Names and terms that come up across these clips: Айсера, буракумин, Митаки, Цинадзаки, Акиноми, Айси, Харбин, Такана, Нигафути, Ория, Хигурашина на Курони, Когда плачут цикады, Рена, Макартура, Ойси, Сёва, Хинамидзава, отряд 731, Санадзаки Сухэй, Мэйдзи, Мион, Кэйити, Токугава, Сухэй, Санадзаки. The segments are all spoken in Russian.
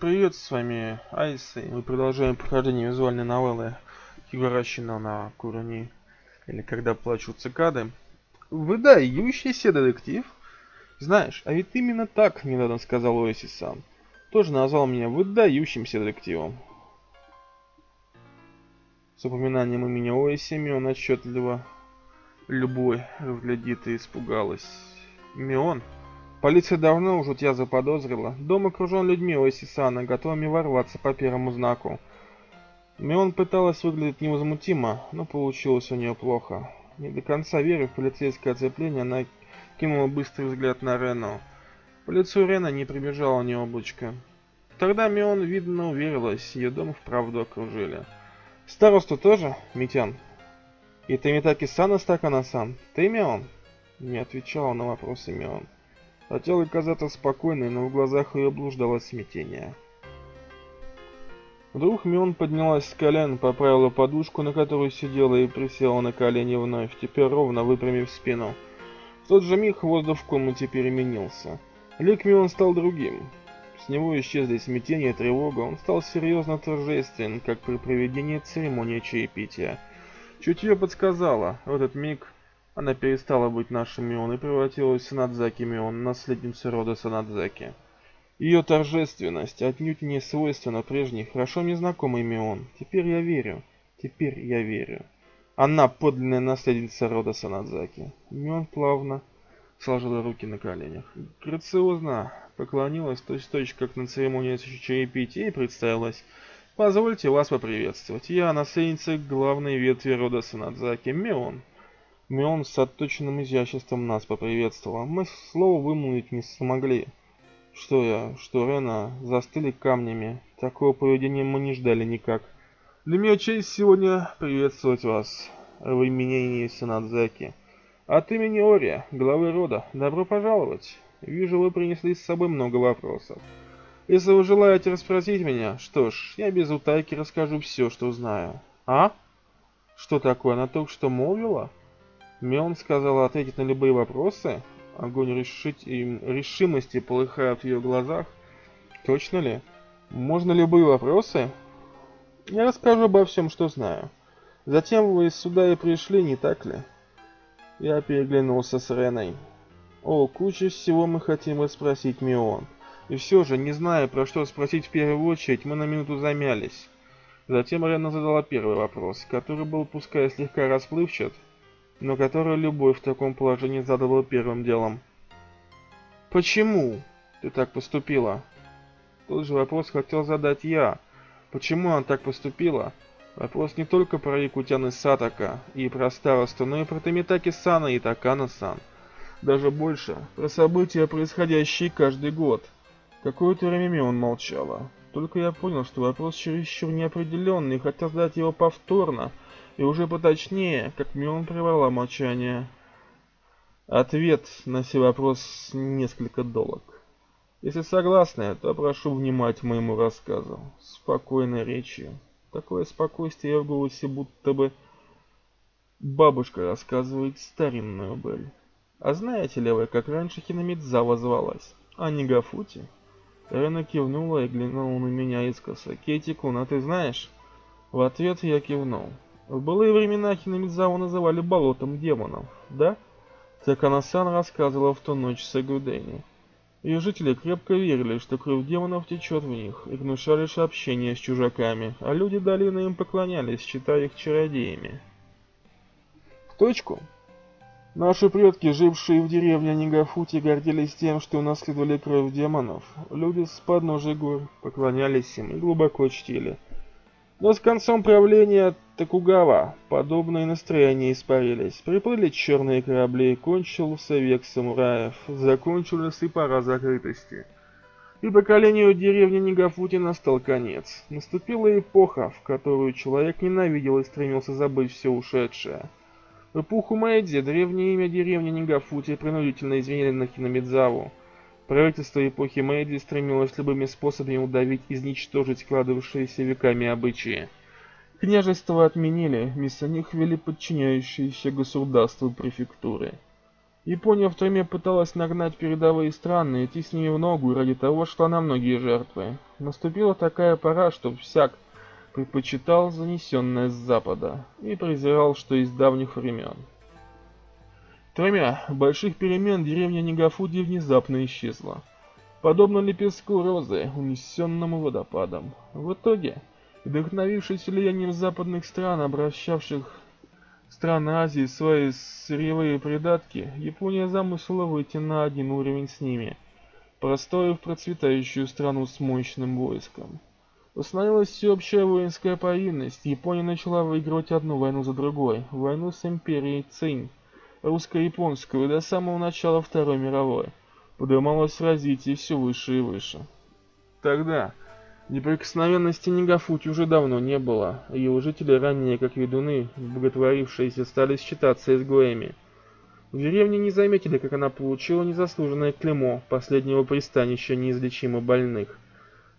Привет, с вами Айси. Мы продолжаем прохождение визуальной новеллы Хигурашина на Курони, или Когда плачут цикады. Выдающийся детектив. Знаешь, а ведь именно так недавно сказал Ойси сам. Тоже назвал меня выдающимся детективом. С упоминанием имени Ойси Мион отчетливо любой разглядит и испугалась. Мион. Полиция давно уже тебя заподозрила. Дом окружен людьми Ойси-сана, готовыми ворваться по первому знаку. Мион пыталась выглядеть невозмутимо, но получилось у нее плохо. Не до конца веря в полицейское оцепление, она кинула быстрый взгляд на Рену. По лицу Рены не прибежало ни облачко. Тогда Мион, видно, уверилась, ее дом вправду окружили. Старосту тоже, Митян? И ты Митаки-сана с Такана-сан? Ты Мион? Не отвечала на вопросы Мион. Хотела казаться спокойной, но в глазах ее блуждало смятение. Вдруг Мион поднялась с колен, поправила подушку, на которой сидела, и присела на колени вновь, теперь ровно выпрямив спину. В тот же миг воздух в комнате переменился. Лик Мион стал другим. С него исчезли смятение и тревога, он стал серьезно торжествен, как при проведении церемонии чаепития. Чутье подсказало, в этот миг... Она перестала быть нашим Мион и превратилась в Санадзаки Мион, наследницу рода Санадзаки. Ее торжественность отнюдь не свойственна прежней, хорошо мне знакомой Мион. Теперь я верю. Теперь я верю. Она подлинная наследница рода Санадзаки. Мион плавно сложила руки на коленях. Грациозно поклонилась точь-в-точь, как на церемонии чаепития, и представилась. Позвольте вас поприветствовать. Я наследница главной ветви рода Санадзаки Мион. Мион с отточенным изяществом нас поприветствовала. Мы слова вымолвить не смогли. Что я, что Рена, застыли камнями. Такого поведения мы не ждали никак. Для меня честь сегодня приветствовать вас в имени Санадзаки. От имени Ория, главы рода, добро пожаловать. Вижу, вы принесли с собой много вопросов. Если вы желаете расспросить меня, что ж, я без утайки расскажу все, что знаю. А? Что такое, она только что молвила? Мион сказала ответить на любые вопросы. Огонь решимости полыхает в ее глазах. Точно ли? Можно любые вопросы? Я расскажу обо всем, что знаю. Затем вы сюда и пришли, не так ли? Я переглянулся с Реной. О, куча всего мы хотим расспросить Мион. И все же, не зная, про что спросить в первую очередь, мы на минуту замялись. Затем Рена задала первый вопрос, который был, пускай слегка расплывчат, но которую любой в таком положении задавал первым делом. «Почему ты так поступила?» Тот же вопрос хотел задать я. Почему она так поступила? Вопрос не только про Якутяны Сатака и про старосту, но и про Томитаки-сана и Такана-сан. Даже больше, про события, происходящие каждый год. Какое-то время Мион молчала. Только я понял, что вопрос чересчур неопределенный, и хотел задать его повторно, и уже поточнее, как Мион прервала молчание. Ответ на сей вопрос несколько долг. Если согласны, то прошу внимать моему рассказу. Спокойной речью. Такое спокойствие в голосе, будто бы бабушка рассказывает старинную быль. А знаете ли вы, как раньше Хинамидзава звалась? А Нигафути? Рена кивнула и глянула на меня искоса. Кейти-кун, а ты знаешь? В ответ я кивнул. В былые времена Хинамидзаву называли болотом демонов, да? Такана-сан рассказывала в ту ночь Сагудени. Ее жители крепко верили, что кровь демонов течет в них, и гнушались общение с чужаками, а люди долины им поклонялись, считая их чародеями. В точку. Наши предки, жившие в деревне Нигафути, гордились тем, что унаследовали кровь демонов. Люди с подножия гор поклонялись им и глубоко чтили. Но с концом правления Токугава подобные настроения испарились. Приплыли черные корабли, кончился век самураев, закончилась и пора закрытости. И поколению деревни Нигафути настал конец. Наступила эпоха, в которую человек ненавидел и стремился забыть все ушедшее. В эпоху Мэйдзи древнее имя деревни Нигафути принудительно изменили на Хинамидзаву. Правительство эпохи Мэйдзи стремилось любыми способами удавить, изничтожить складывавшиеся веками обычаи. Княжества отменили, вместо них ввели подчиняющиеся государству префектуры. Япония в тюрьме пыталась нагнать передовые страны, идти с ними в ногу ради того, что она многие жертвы. Наступила такая пора, что всяк предпочитал занесенное с запада и презирал, что из давних времен. Тремя больших перемен деревня Нигафути внезапно исчезла, подобно лепестку розы, унесенному водопадом. В итоге, вдохновившись влиянием западных стран, обращавших страны Азии свои сырьевые придатки, Япония замыслила выйти на один уровень с ними, простроив процветающую страну с мощным войском. Установилась всеобщая воинская повинность, Япония начала выигрывать одну войну за другой, войну с империей Цинь, русско-японскую, до самого начала Второй мировой, поднималась в развитии все выше и выше. Тогда неприкосновенности Нигафути уже давно не было, и его жители, ранее как ведуны, боготворившиеся, стали считаться изгоями. В деревне не заметили, как она получила незаслуженное клеймо последнего пристанища неизлечимо больных.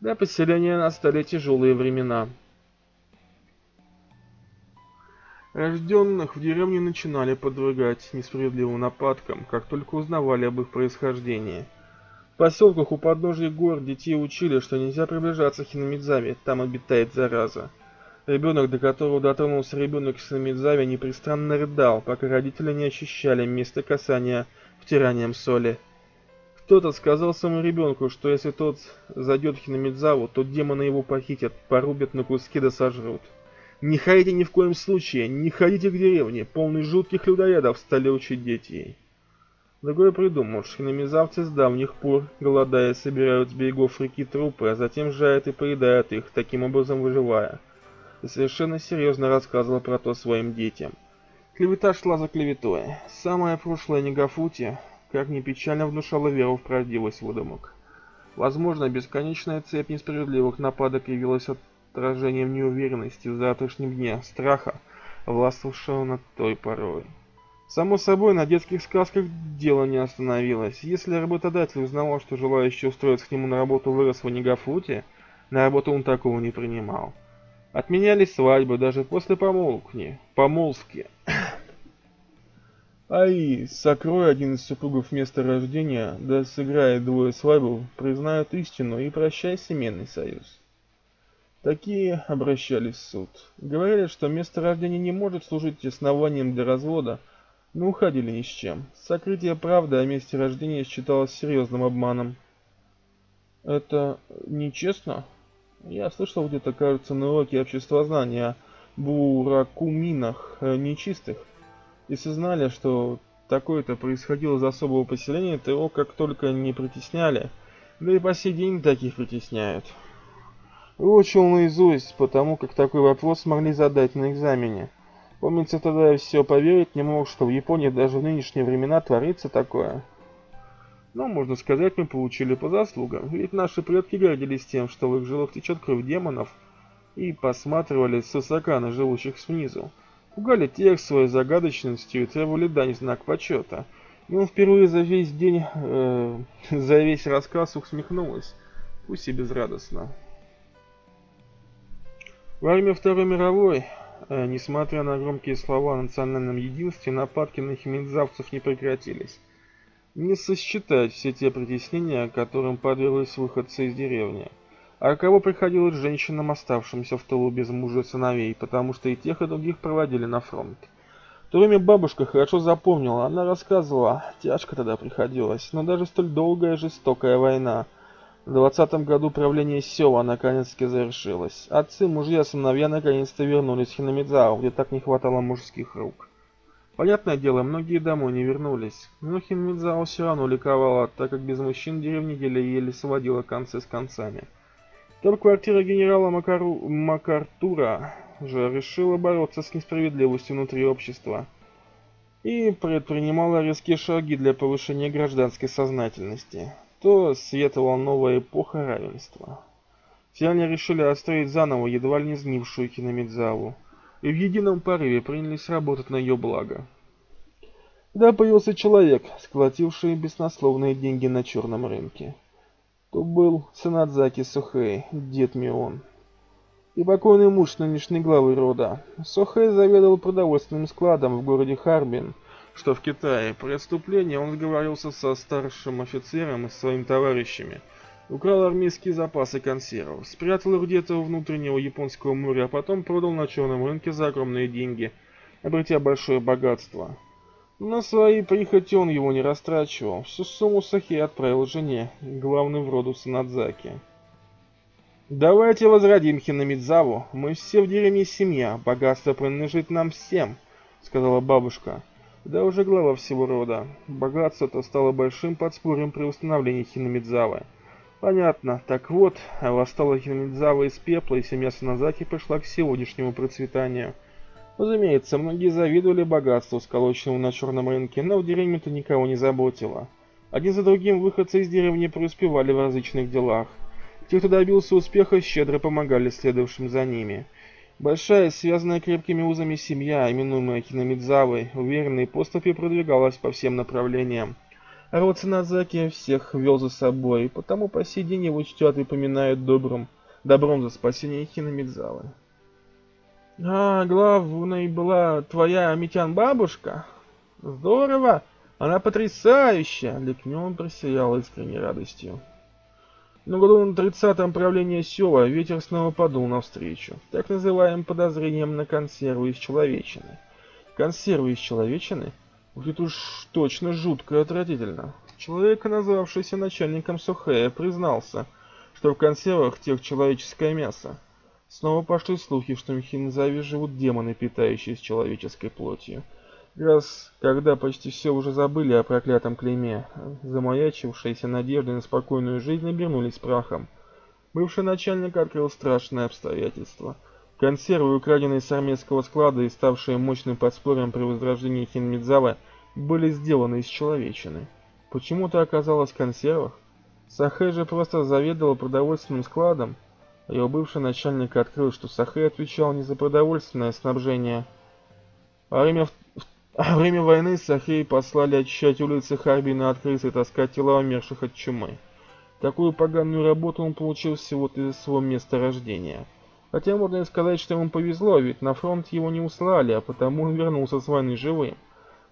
Для поселения настали тяжелые времена. Рожденных в деревне начинали подвергать несправедливым нападкам, как только узнавали об их происхождении. В поселках у подножья гор детей учили, что нельзя приближаться к Хинамидзаве, там обитает зараза. Ребенок, до которого дотронулся ребенок в Хинамидзаве, непрестанно рыдал, пока родители не ощущали место касания втиранием соли. Кто-то сказал своему ребенку, что если тот зайдет в Хинамидзаву, то демоны его похитят, порубят на куски да сожрут. «Не ходите ни в коем случае, не ходите к деревне, полный жутких людоедов», стали учить детей. Другой придумал, что хинамидзавцы с давних пор, голодая, собирают с берегов реки трупы, а затем жарят и поедают их, таким образом выживая. И совершенно серьезно рассказывал про то своим детям. Клевета шла за клеветой. Самое прошлое Нигафути, как ни печально, внушало веру в правдивость выдумок. Возможно, бесконечная цепь несправедливых нападок явилась отражением неуверенности в завтрашнем дне, страха, властвовавшего над той порой. Само собой, на детских сказках дело не остановилось. Если работодатель узнавал, что желающие устроиться к нему на работу вырос в Нигафути, на работу он такого не принимал. Отменялись свадьбы даже после помолвки. Ай, сокрой один из супругов место рождения, да сыграет двое свадьбу, признают истину и прощай семейный союз. Такие обращались в суд. Говорили, что место рождения не может служить основанием для развода, но уходили ни с чем. Сокрытие правды о месте рождения считалось серьезным обманом. Это нечестно? Я слышал где-то, кажется, на уроке обществознания о буракуминах нечистых. Если знали, что такое-то происходило из особого поселения, то его как только не притесняли, да и по сей день таких притесняют. Выучил наизусть, потому как такой вопрос смогли задать на экзамене. Помнится, тогда я все поверить не мог, что в Японии даже в нынешние времена творится такое. Но, можно сказать, мы получили по заслугам, ведь наши предки гордились тем, что в их жилах течет кровь демонов, и посматривали свысока на живущих снизу. Пугали тех своей загадочностью и требовали дань в знак почета. И он впервые за весь день, за весь рассказ усмехнулась, пусть и безрадостно. Во время Второй мировой, несмотря на громкие слова о национальном единстве, нападки на хинамидзавцев не прекратились. Не сосчитать все те притеснения, которым подверглись выходцы из деревни. А кого приходилось женщинам, оставшимся в тылу без мужа и сыновей, потому что и тех, и других проводили на фронт. В то время бабушка хорошо запомнила, она рассказывала, тяжко тогда приходилось, но даже столь долгая и жестокая война. В 20-м году правление Сёва наконец-таки завершилось. Отцы, мужья, сыновья наконец-то вернулись в Хинамидзаву, где так не хватало мужских рук. Понятное дело, многие домой не вернулись, но Хинамидзава все равно ликовала, так как без мужчин деревня еле-еле сводила концы с концами. Только квартира генерала Макартура же решила бороться с несправедливостью внутри общества и предпринимала резкие шаги для повышения гражданской сознательности. То световала новая эпоха равенства. Все они решили отстроить заново едва ли не сгнившую Хинамидзаву, и в едином порыве принялись работать на ее благо. Да, появился человек, сколотивший беснословные деньги на черном рынке. То был Санадзаки Сухэй, дед Мион, и покойный муж нынешней главы рода. Сухэй заведовал продовольственным складом в городе Харбин, что в Китае при отступлении он сговорился со старшим офицером и своими товарищами, украл армейские запасы консервов, спрятал их где-то у внутреннего японского моря, а потом продал на черном рынке за огромные деньги, обретя большое богатство. На свои прихоти он его не растрачивал, всю сумму Сухэй отправил жене, главной в роду Санадзаки. «Давайте возродим Хинамидзаву, мы все в деревне семья, богатство принадлежит нам всем», — сказала бабушка. Да уже глава всего рода. Богатство-то стало большим подспорьем при установлении Хинамидзавы. Понятно. Так вот, восстала Хинамидзава из пепла, и семья Санадзаки пришла к сегодняшнему процветанию. Разумеется, многие завидовали богатству, сколоченному на черном рынке, но в деревне-то никого не заботило. Один за другим выходцы из деревни преуспевали в различных делах. Те, кто добился успеха, щедро помогали следовавшим за ними. Большая, связанная крепкими узами семья, именуемая Хинамидзавой, уверенной поступью продвигалась по всем направлениям. Род Цинадзаки всех вел за собой, потому по сей день его чтят и поминают добром за спасение Хинамидзавы. «А, главной была твоя Митян-бабушка? Здорово! Она потрясающая!» Ликнён просиял искренней радостью. Но году на 30-м правления села ветер снова подул навстречу, так называемым подозрением на консервы из человечины. Консервы из человечины? Будет уж точно жутко и отвратительно. Человек, назвавшийся начальником Сухэя, признался, что в консервах тех человеческое мясо. Снова пошли слухи, что в Хинамидзаве живут демоны, питающиеся человеческой плотью. Раз, когда почти все уже забыли о проклятом клейме, замаячившиеся надежды на спокойную жизнь обернулись прахом. Бывший начальник открыл страшное обстоятельство. Консервы, украденные с армейского склада и ставшие мощным подспорьем при возрождении Хинамидзавы, были сделаны из человечины. Почему-то оказалось в консервах. Сухэй же просто заведовал продовольственным складом. Его бывший начальник открыл, что Сухэй отвечал не за продовольственное снабжение, а во время войны Сухэй послали очищать улицы Харбина от крыс и таскать тела умерших от чумы. Такую поганую работу он получил всего-то из своего места рождения. Хотя можно и сказать, что ему повезло, ведь на фронт его не услали, а потому он вернулся с войны живым.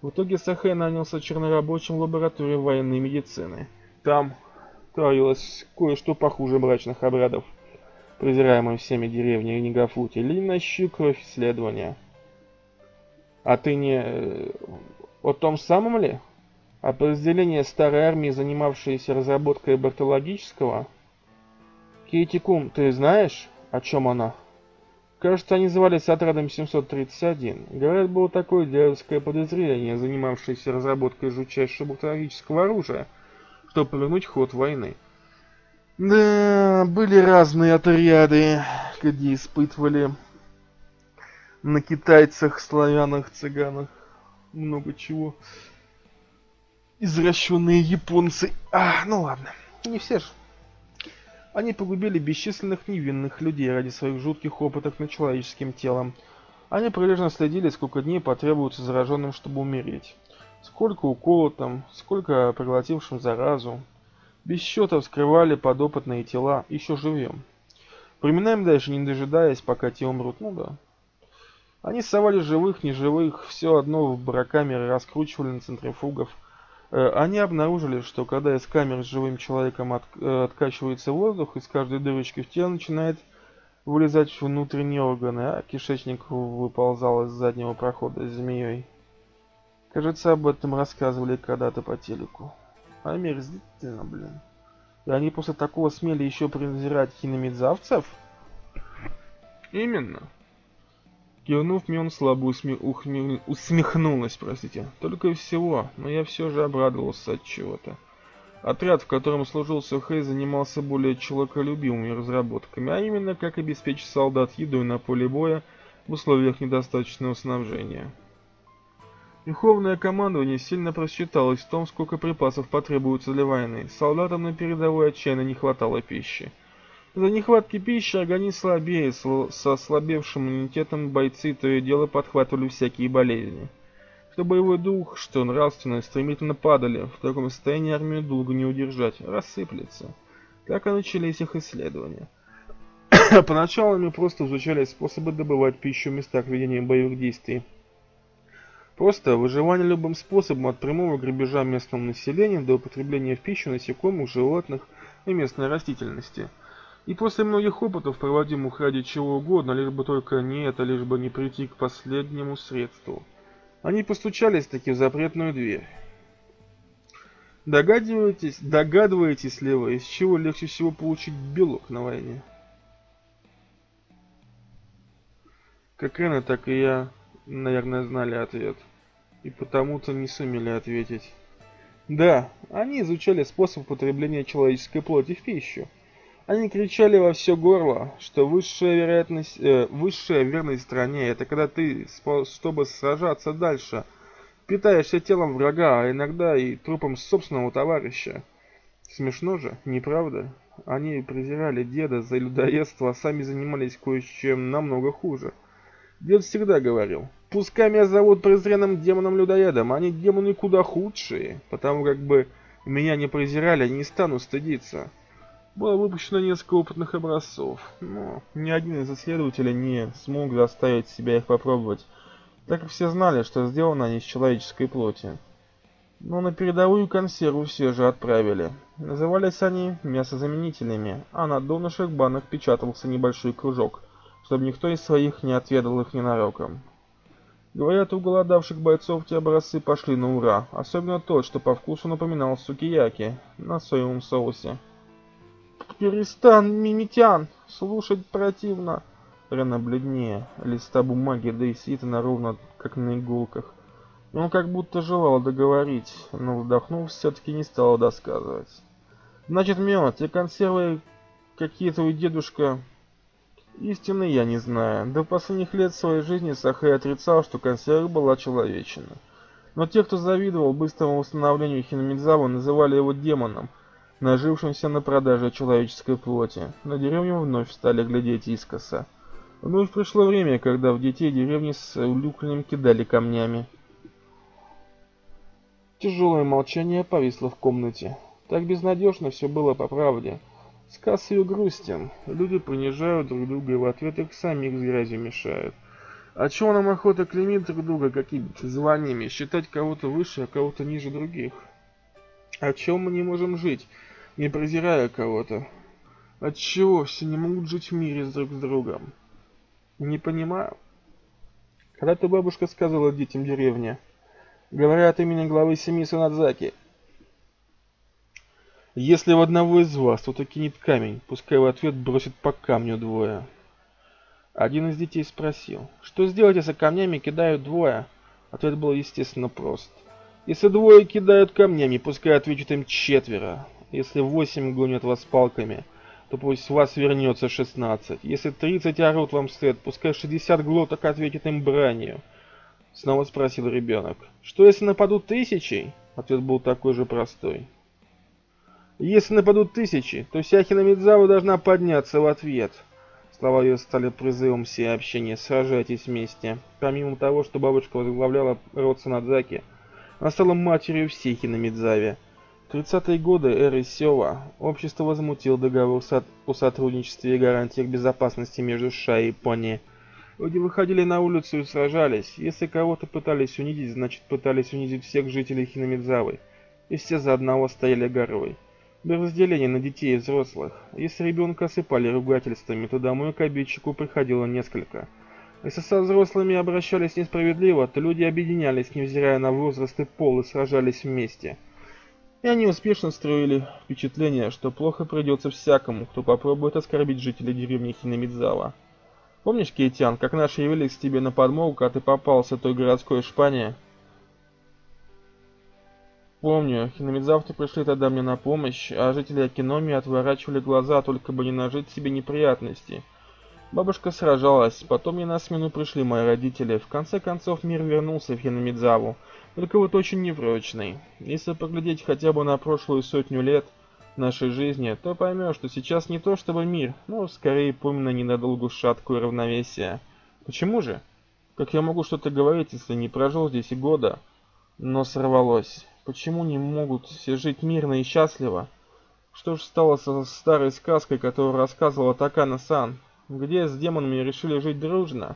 В итоге Сухэй нанялся чернорабочим в лаборатории военной медицины. Там творилось кое-что похуже брачных обрядов, презираемой всеми деревней Нигафути, лили на щи кровь исследования. А ты не о том самом ли? Подразделение старой армии, занимавшееся разработкой бактериологического? Кэйити-кун, ты знаешь, о чем она? Кажется, они звались отрядом 731. Говорят, было такое дерзкое подразделение, занимавшееся разработкой жутчайшего бактериологического оружия, чтобы повернуть ход войны. Да, были разные отряды, где испытывали на китайцах, славянах, цыганах, много чего. Извращенные японцы. Ну ладно, не все же. Они погубили бесчисленных невинных людей ради своих жутких опытов над человеческим телом. Они прилежно следили, сколько дней потребуется зараженным, чтобы умереть. Сколько уколотым, сколько проглотившим заразу. Без счета вскрывали подопытные тела, еще живем. Приминаем дальше, не дожидаясь, пока те умрут. Ну да. Они совали живых, неживых, все одно в барокамеры, раскручивали на центрифугов. Они обнаружили, что когда из камер с живым человеком откачивается воздух, из каждой дырочки в тело начинает вылезать внутренние органы, а кишечник выползал из заднего прохода змеей. Кажется, об этом рассказывали когда-то по телеку. Омерзительно, блин. И они после такого смели еще презирать хинамидзавцев? Именно. Кивнув, Мион слабо усмехнулась, простите. Только и всего, но я все же обрадовался от чего-то. Отряд, в котором служил Сухэй, занимался более человеколюбивыми разработками, а именно, как обеспечить солдат едой на поле боя в условиях недостаточного снабжения. Верховное командование сильно просчиталось в том, сколько припасов потребуется для войны. Солдатам на передовой отчаянно не хватало пищи. Из-за нехватки пищи организм слабее, со ослабевшим иммунитетом бойцы то и дело подхватывали всякие болезни. Что боевой дух, что нравственность стремительно падали, в таком состоянии армию долго не удержать, рассыплется. Так и начались их исследования. Поначалу они просто изучали способы добывать пищу в местах ведения боевых действий. Просто выживание любым способом, от прямого грабежа местного населения до употребления в пищу насекомых, животных и местной растительности. И после многих опытов, проводимых ради чего угодно, лишь бы только не это, лишь бы не прийти к последнему средству, они постучались-таки в запретную дверь. Догадываетесь ли вы, из чего легче всего получить белок на войне? Как Рена, так и я, наверное, знали ответ. И потому-то не сумели ответить. Да, они изучали способ употребления человеческой плоти в пищу. Они кричали во все горло, что высшая верность стране — это когда ты, чтобы сражаться дальше, питаешься телом врага, а иногда и трупом собственного товарища. Смешно же, не правда? Они презирали деда за людоедство, а сами занимались кое-чем намного хуже. Дед всегда говорил: пускай меня зовут презренным демоном-людоедом, они демоны куда худшие, потому как бы меня не презирали, не стану стыдиться. Было выпущено несколько опытных образцов, но ни один из исследователей не смог заставить себя их попробовать, так как все знали, что сделаны они из человеческой плоти. Но на передовую консерву все же отправили. Назывались они мясозаменителями, а на донышек банок печатался небольшой кружок, чтобы никто из своих не отведал их ненароком. Говорят, у голодавших бойцов те образцы пошли на ура, особенно тот, что по вкусу напоминал сукияки на соевом соусе. «Перестань, мимитян! Слушать противно!» Рена бледнее листа бумаги, да и сидит она ровно как на иголках. Он как будто желал договорить, но, вдохнув, все-таки не стал досказывать. «Значит, Мион, те консервы какие-то у дедушка...» «Истины я не знаю. До последних лет своей жизни Сухэй отрицал, что консерва была человечина. Но те, кто завидовал быстрому восстановлению Хинамидзава, называли его демоном, нажившимся на продаже человеческой плоти. На деревню вновь стали глядеть искоса. Вновь пришло время, когда в детей деревни с улюканьем кидали камнями». Тяжелое молчание повисло в комнате. Так безнадежно все было, по правде. Сказ ее грустен. Люди принижают друг друга и в ответ их самих с грязью мешают. А чего нам охота клеймить друг друга какими-то званиями, считать кого-то выше, а кого-то ниже других? О чем мы не можем жить, не презирая кого-то? Отчего все не могут жить в мире друг с другом? Не понимаю. Когда-то бабушка сказала детям деревни, говоря от имени главы семьи Санадзаки: если в одного из вас кто-то кинет камень, пускай в ответ бросит по камню двое. Один из детей спросил: что сделать, если камнями кидают двое? Ответ был, естественно, прост. Если двое кидают камнями, пускай отвечут им четверо. Если 8 гонят вас палками, то пусть вас вернется 16. Если 30 орут вам вслед, пускай 60 глоток ответит им бранью. Снова спросил ребенок: что если нападут 1000? Ответ был такой же простой. Если нападут 1000, то вся Хинамидзава должна подняться в ответ. Слова ее стали призывом всеобщения: сражайтесь вместе. Помимо того, что бабушка возглавляла род Санадзаки, она стала матерью всей Хинамидзаве. В 30-е годы эры Сёва общество возмутило договор о сотрудничестве и гарантиях безопасности между США и Японией. Люди выходили на улицу и сражались. Если кого-то пытались унизить, значит пытались унизить всех жителей Хинамидзавы. И все за одного стояли горой. Без разделения на детей и взрослых. Если ребенка осыпали ругательствами, то домой к обидчику приходило несколько. Если со взрослыми обращались несправедливо, то люди объединялись, невзирая на возраст и пол, и сражались вместе. И они успешно строили впечатление, что плохо придется всякому, кто попробует оскорбить жителей деревни Хинамидзава. Помнишь, Кейтян, как наши явились к тебе на подмогу, а ты попался той городской шпане? Помню, хинамидзавцы пришли тогда мне на помощь, а жители Акиноми отворачивали глаза, только бы не нажить себе неприятности. Бабушка сражалась, потом мне на смену пришли мои родители. В конце концов мир вернулся в Хинамидзаву, только вот очень неврочный. Если поглядеть хотя бы на прошлую 100 лет нашей жизни, то поймешь, что сейчас не то чтобы мир, но скорее помню ненадолго шаткое равновесие. Почему же? Как я могу что-то говорить, если не прожил здесь и года? Но сорвалось. Почему не могут все жить мирно и счастливо? Что же стало со старой сказкой, которую рассказывала Такана-сан? Где с демонами решили жить дружно,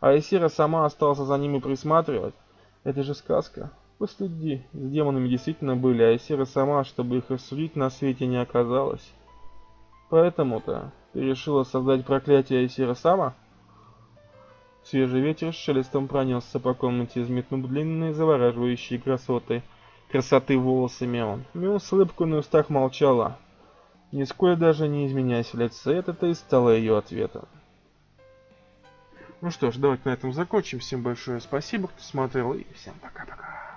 а Айсера сама остался за ними присматривать, Это же сказка. Постуди, с демонами действительно были, а Айсера сама, чтобы их рассудить, на свете не оказалась. Поэтому-то ты решила создать проклятие Айсера сама? Свежий ветер с шелестом пронесся по комнате, взметнув длинные завораживающие красоты волосы Мион. Мион с улыбкой на устах молчала, нисколько даже не изменяясь в лице, это-то и стало ее ответом. Ну что ж, давайте на этом закончим. Всем большое спасибо, кто смотрел, и всем пока-пока.